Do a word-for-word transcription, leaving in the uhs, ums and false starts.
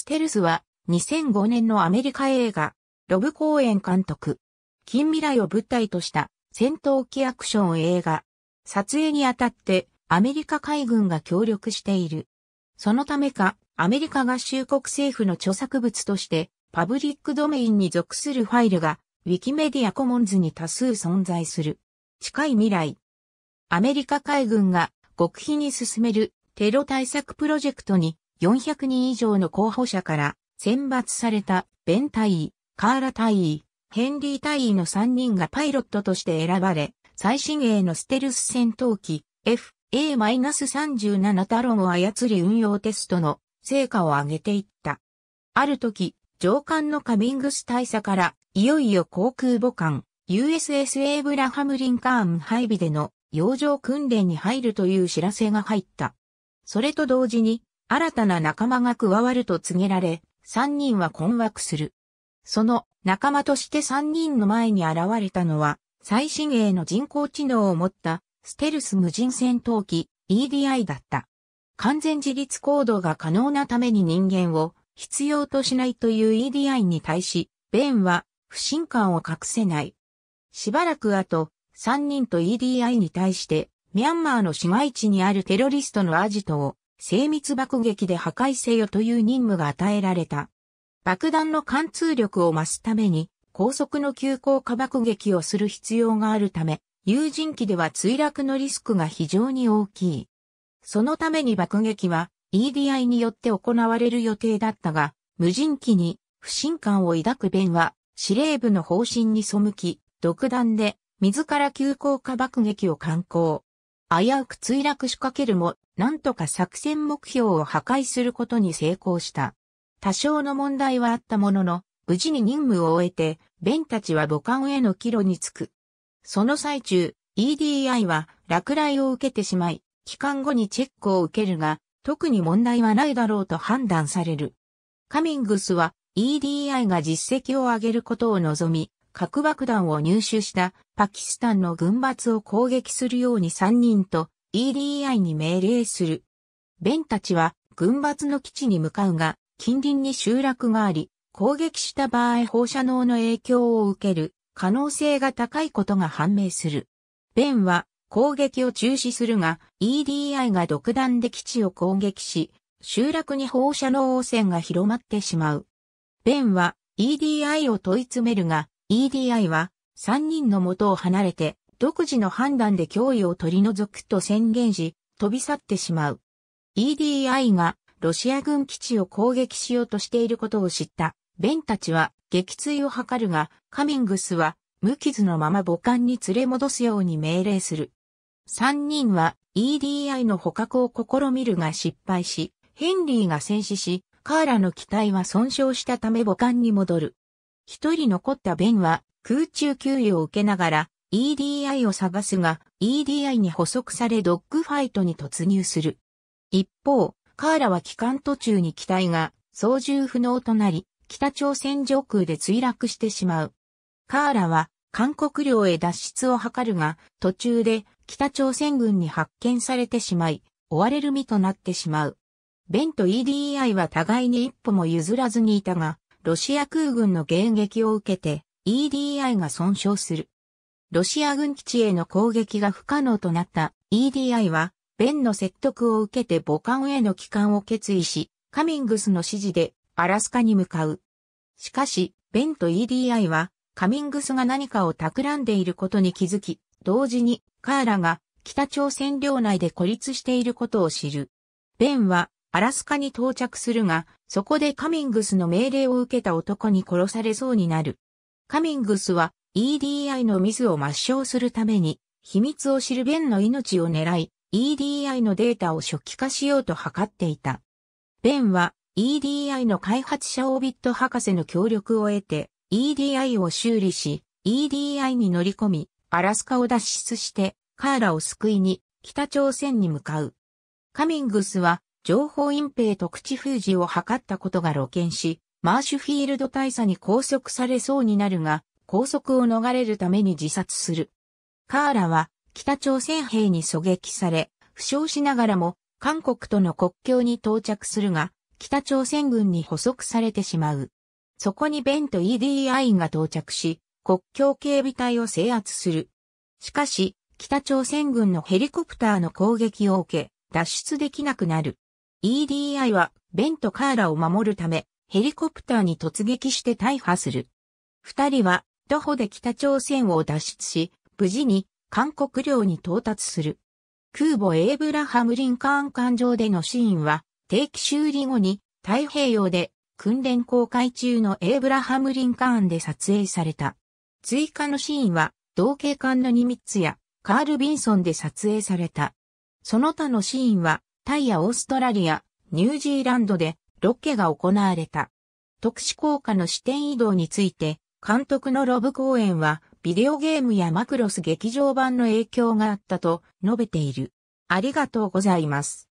ステルスはにせんごねんのアメリカ映画、ロブ・コーエン監督。近未来を舞台とした戦闘機アクション映画。撮影にあたってアメリカ海軍が協力している。そのためか、アメリカ合衆国政府の著作物としてパブリックドメインに属するファイルがウィキメディアコモンズに多数存在する。近い未来。アメリカ海軍が極秘に進めるテロ対策プロジェクトによんひゃくにん以上の候補者から選抜されたベン大尉、カーラ大尉、ヘンリー大尉のさんにんがパイロットとして選ばれ、最新鋭のステルス戦闘機 エフエーさんじゅうなな タロンを操り運用テストの成果を上げていった。ある時、上官のカミングス大佐から、いよいよ航空母艦 ユーエスエス エイブラハム・リンカーン配備での洋上訓練に入るという知らせが入った。それと同時に、新たな仲間が加わると告げられ、さんにんは困惑する。その仲間としてさんにんの前に現れたのは、最新鋭の人工知能を持ったステルス無人戦闘機 イーディーアイ だった。完全自律行動が可能なために人間を必要としないという イーディーアイ に対し、ベンは不信感を隠せない。しばらく後、さんにんと イーディーアイ に対して、ミャンマーの市街地にあるテロリストのアジトを精密爆撃で破壊せよという任務が与えられた。爆弾の貫通力を増すために高速の急降下爆撃をする必要があるため、有人機では墜落のリスクが非常に大きい。そのために爆撃は イーディーアイ によって行われる予定だったが、無人機に不信感を抱くベンは司令部の方針に背き、独断で自ら急降下爆撃を敢行。危うく墜落しかけるも、なんとか作戦目標を破壊することに成功した。多少の問題はあったものの、無事に任務を終えて、ベンたちは母艦への帰路に着く。その最中、イーディーアイ は落雷を受けてしまい、帰還後にチェックを受けるが、特に問題はないだろうと判断される。カミングスは イーディーアイ が実績を上げることを望み、核爆弾を入手したパキスタンの軍閥を攻撃するようにさんにんと イーディーアイ に命令する。ベンたちは軍閥の基地に向かうが、近隣に集落があり、攻撃した場合放射能の影響を受ける可能性が高いことが判明する。ベンは攻撃を中止するが、イーディーアイ が独断で基地を攻撃し、集落に放射能汚染が広まってしまう。ベンは イーディーアイ を問い詰めるが、イーディーアイ はさんにんの元を離れて独自の判断で脅威を取り除くと宣言し飛び去ってしまう。イーディーアイ がロシア軍基地を攻撃しようとしていることを知ったベンたちは撃墜を図るが、カミングスは無傷のまま母艦に連れ戻すように命令する。さんにんは イーディーアイ の捕獲を試みるが失敗し、ヘンリーが戦死し、カーラの機体は損傷したため母艦に戻る。一人残ったベンは空中給油を受けながら イーディーアイ を探すが、 イーディーアイ に捕捉されドッグファイトに突入する。一方、カーラは帰還途中に機体が操縦不能となり、北朝鮮上空で墜落してしまう。カーラは韓国領へ脱出を図るが、途中で北朝鮮軍に発見されてしまい、追われる身となってしまう。ベンと イーディーアイ は互いに一歩も譲らずにいたが、ロシア空軍の迎撃を受けて イーディーアイ が損傷する。ロシア軍基地への攻撃が不可能となった イーディーアイ は、ベンの説得を受けて母艦への帰還を決意し、カミングスの指示でアラスカに向かう。しかし、ベンと イーディーアイ は、カミングスが何かを企んでいることに気づき、同時にカーラが北朝鮮領内で孤立していることを知る。ベンは、アラスカに到着するが、そこでカミングスの命令を受けた男に殺されそうになる。カミングスは イーディーアイ のミスを抹消するために、秘密を知るベンの命を狙い、イーディーアイ のデータを初期化しようと図っていた。ベンは イーディーアイ の開発者オービット博士の協力を得て、イーディーアイ を修理し、イーディーアイ に乗り込み、アラスカを脱出して、カーラを救いに、北朝鮮に向かう。カミングスは、情報隠蔽と口封じを図ったことが露見し、マーシュフィールド大佐に拘束されそうになるが、拘束を逃れるために自殺する。カーラは北朝鮮兵に狙撃され、負傷しながらも韓国との国境に到着するが、北朝鮮軍に捕捉されてしまう。そこにベンと イーディーアイ が到着し、国境警備隊を制圧する。しかし、北朝鮮軍のヘリコプターの攻撃を受け、脱出できなくなる。イーディーアイ は、ベンとカーラを守るため、ヘリコプターに突撃して大破する。二人は、徒歩で北朝鮮を脱出し、無事に、韓国領に到達する。空母エイブラハム・リンカーン艦上でのシーンは、定期修理後に、太平洋で、訓練航海中のエイブラハム・リンカーンで撮影された。追加のシーンは、同型艦のニミッツや、カール・ビンソンで撮影された。その他のシーンは、タイやオーストラリア、ニュージーランドでロケが行われた。特殊効果の視点移動について、監督のロブ・コーエンは、ビデオゲームやマクロス劇場版の影響があったと述べている。ありがとうございます。